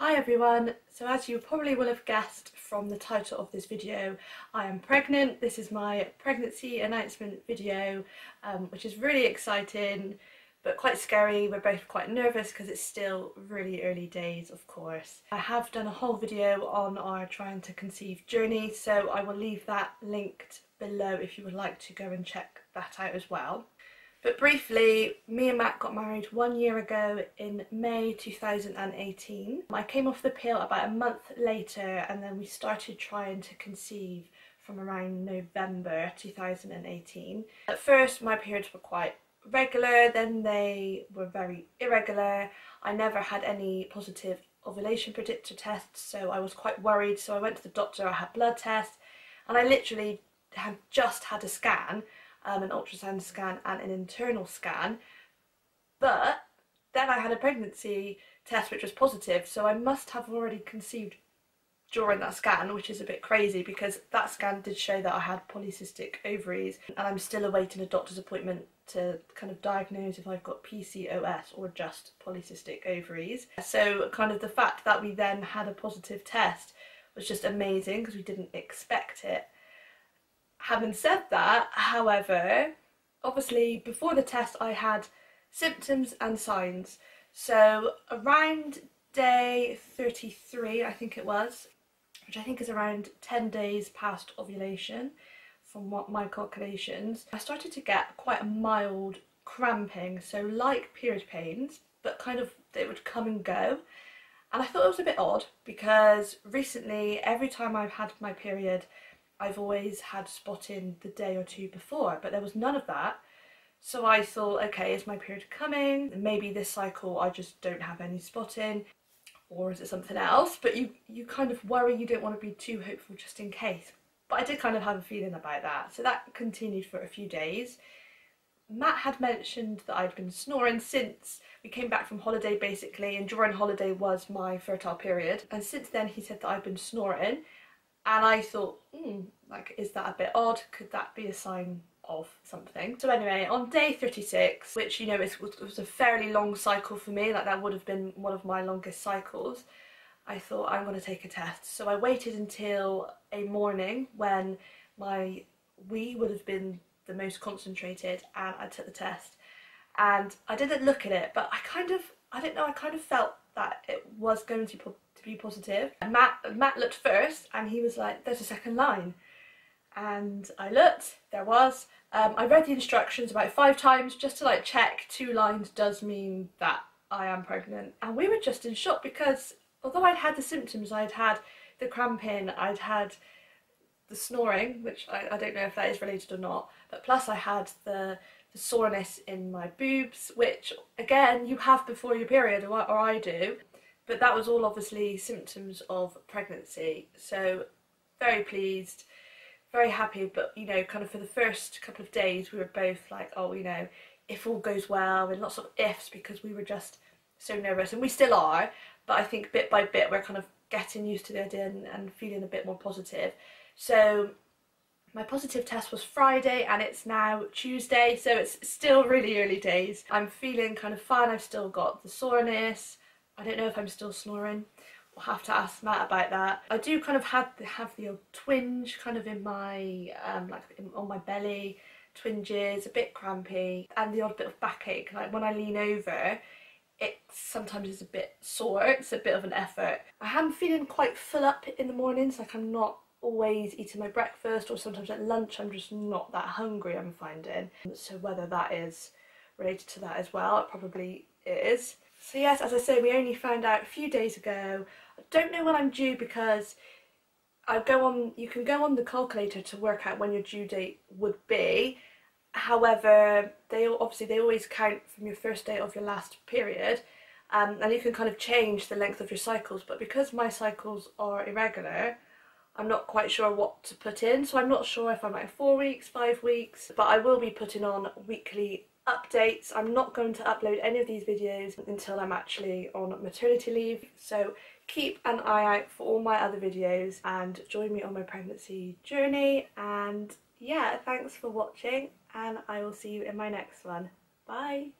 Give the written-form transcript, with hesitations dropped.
Hi everyone, so as you probably will have guessed from the title of this video, I am pregnant. This is my pregnancy announcement video, which is really exciting but quite scary. We're both quite nervous because it's still really early days, of course. I have done a whole video on our trying to conceive journey, so I will leave that linked below if you would like to go and check that out as well. But briefly, me and Matt got married 1 year ago in May 2018. I came off the pill about a month later, and then we started trying to conceive from around November 2018. At first my periods were quite regular, then they were very irregular. I never had any positive ovulation predictor tests, so I was quite worried. So I went to the doctor, I had blood tests, and I literally had just had a scan. An ultrasound scan and an internal scan, but then I had a pregnancy test which was positive, so I must have already conceived during that scan, which is a bit crazy because that scan did show that I had polycystic ovaries, and I'm still awaiting a doctor's appointment to kind of diagnose if I've got PCOS or just polycystic ovaries. So kind of the fact that we then had a positive test was just amazing because we didn't expect it. Having said that, however, obviously before the test I had symptoms and signs. So around day 33, I think it was, which I think is around 10 days past ovulation from what my calculations, I started to get quite a mild cramping, so like period pains, but kind of it would come and go. And I thought it was a bit odd because recently every time I've had my period I've always had spotting the day or two before, but there was none of that. So I thought, okay, is my period coming? Maybe this cycle I just don't have any spotting, or is it something else? But you kind of worry, you don't want to be too hopeful just in case. But I did kind of have a feeling about that. So that continued for a few days. Matt had mentioned that I'd been snoring since we came back from holiday basically, and during holiday was my fertile period. And since then he said that I've been snoring. And I thought, like, is that a bit odd? Could that be a sign of something? So anyway, on day 36, which, you know, it was a fairly long cycle for me, like that would have been one of my longest cycles, I thought I'm going to take a test. So I waited until a morning when my wee would have been the most concentrated, and I took the test. And I didn't look at it, but I kind of felt that it was going to be positive. And Matt looked first and he was like, there's a second line. And I looked, there was. I read the instructions about 5 times just to like check 2 lines does mean that I am pregnant. And we were just in shock because although I'd had the symptoms, I'd had the cramping, I'd had the snoring, which I don't know if that is related or not, but plus I had the soreness in my boobs, which again you have before your period, or I do. But that was all obviously symptoms of pregnancy, so very pleased, very happy. But you know, kind of for the first couple of days we were both like, oh, you know, if all goes well, and lots of ifs because we were just so nervous, and we still are, but I think bit by bit we're kind of getting used to the idea and feeling a bit more positive. So my positive test was Friday and it's now Tuesday, so it's still really early days. I'm feeling kind of fine, I've still got the soreness. I don't know if I'm still snoring. We'll have to ask Matt about that. I do kind of have the old twinge kind of in my, on my belly, twinges, a bit crampy, and the odd bit of backache. Like when I lean over, it sometimes is a bit sore, it's a bit of an effort. I am feeling quite full up in the mornings, like I'm not always eating my breakfast, or sometimes at lunch I'm just not that hungry, I'm finding. So whether that is related to that as well, it probably is. So yes, as I say, we only found out a few days ago. I don't know when I'm due because you can go on the calculator to work out when your due date would be. However, they always count from your first day of your last period, and you can kind of change the length of your cycles. But because my cycles are irregular, I'm not quite sure what to put in. So I'm not sure if I'm at 4 weeks, 5 weeks, but I will be putting on weekly updates. I'm not going to upload any of these videos until I'm actually on maternity leave, so keep an eye out for all my other videos and join me on my pregnancy journey. And yeah, thanks for watching, and I will see you in my next one. Bye!